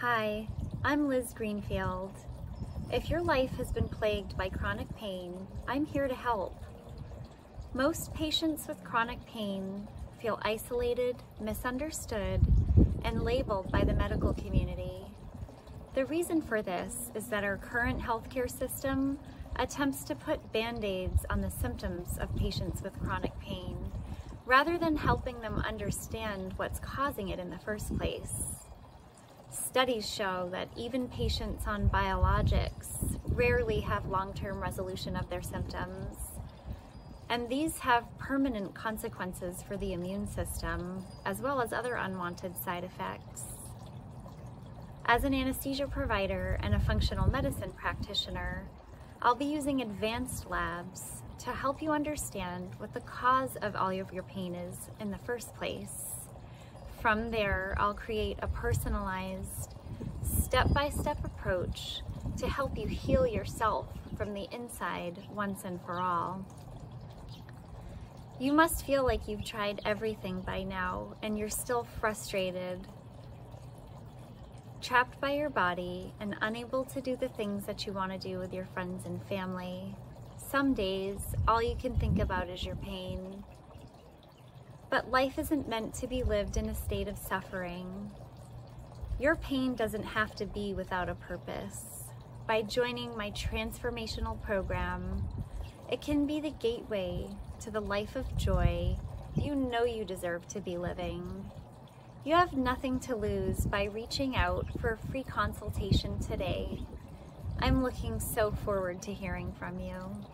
Hi, I'm Liz Greenfield. If your life has been plagued by chronic pain, I'm here to help. Most patients with chronic pain feel isolated, misunderstood, and labeled by the medical community. The reason for this is that our current healthcare system attempts to put band-aids on the symptoms of patients with chronic pain, rather than helping them understand what's causing it in the first place. Studies show that even patients on biologics rarely have long-term resolution of their symptoms, and these have permanent consequences for the immune system, as well as other unwanted side effects. As an anesthesia provider and a functional medicine practitioner, I'll be using advanced labs to help you understand what the cause of all of your pain is in the first place. From there, I'll create a personalized, step-by-step approach to help you heal yourself from the inside once and for all. You must feel like you've tried everything by now and you're still frustrated, trapped by your body and unable to do the things that you want to do with your friends and family. Some days, all you can think about is your pain. But life isn't meant to be lived in a state of suffering. Your pain doesn't have to be without a purpose. By joining my transformational program, it can be the gateway to the life of joy you know you deserve to be living. You have nothing to lose by reaching out for a free consultation today. I'm looking so forward to hearing from you.